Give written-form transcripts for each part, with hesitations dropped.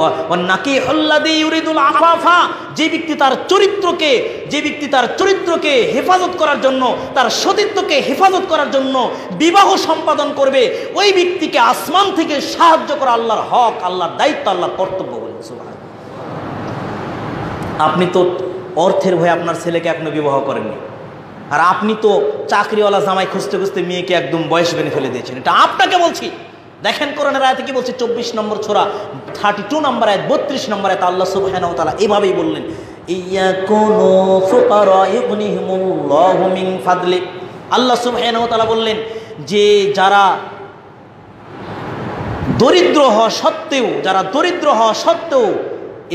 অর্থের ভয়ে আপনার ছেলেকে এখনো বিবাহ করেননি, আর আপনি তো চাকরিওয়ালা জামাই খুঁজতে খুঁজতে মেয়েকে একদম বয়স বেঁধে ফেলে দিয়েছেন। এটা আপনাকে বলছি। দেখেন কোরআনের আয়াতে কি বলছে, ২৪ নম্বর সূরা ৩২ নম্বর আয়াত, ৩২ নম্বর আয়াত আল্লাহ সুবহানাহু ওয়া তাআলা এভাবেই বললেন, ইয়াকুনু ফুকারা ইগনিহুমুল্লাহু মিন ফাদলি। আল্লাহ সুবহানাহু ওয়া তাআলা বললেন যে যারা দরিদ্র হওয়া সত্ত্বেও, যারা দরিদ্র হওয়া সত্ত্বেও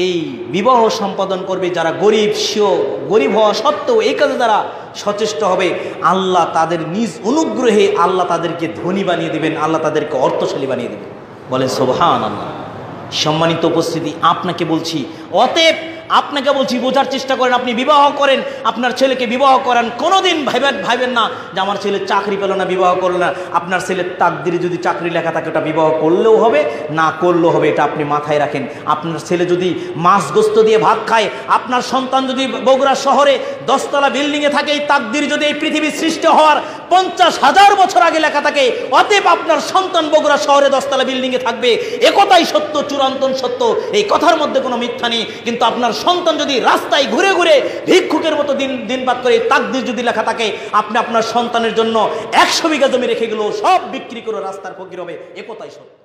এই বিবাহ সম্পাদন করবে, যারা গরিব, সেও গরিব হওয়া সত্ত্বেও এই কাজে যারা সচেষ্ট হবে, আল্লাহ তাদের নিজ অনুগ্রহে আল্লাহ তাদেরকে ধনী বানিয়ে দেবেন, আল্লাহ তাদেরকে অর্থশালী বানিয়ে দেবেন। বলেন সুবহানাল্লাহ। সম্মানিত উপস্থিতি, আপনাকে বলছি, অতএব আপনাকে বলছি বোঝার চেষ্টা করেন। আপনি বিবাহ করেন, আপনার ছেলেকে বিবাহ করান, কোনোদিন ভাবেন না যে আমার ছেলে চাকরি পেল না বিবাহ করল না। আপনার ছেলের তাকদিরে যদি চাকরি লেখা থাকে ওটা বিবাহ করলেও হবে, না করলেও হবে, এটা আপনি মাথায় রাখেন। আপনার ছেলে যদি মাছ গোস্ত দিয়ে ভাত খায়, আপনার সন্তান যদি বগুড়া শহরে ১০তলা বিল্ডিংয়ে থাকে, এই তাকদির যদি এই পৃথিবীর সৃষ্টি হওয়ার ৫০,০০০ বছর আগে লেখা থাকে, অতএব আপনার সন্তান বগুড়া শহরে ১০তলা বিল্ডিংয়ে থাকবে। একথাই সত্য, চূড়ান্ত সত্য, এই কথার মধ্যে কোনো মিথ্যা নেই। কিন্তু আপনার সন্তান যদি রাস্তায় ঘুরে ঘুরে ভিক্ষুকের মতো দিনপাত করে, তাকদির যদি লেখা থাকে, আপনি আপনার সন্তানের জন্য ১০০ বিঘা জমি রেখে গেল সব বিক্রি করে রাস্তার ফকির হবে। একথাই সত্য।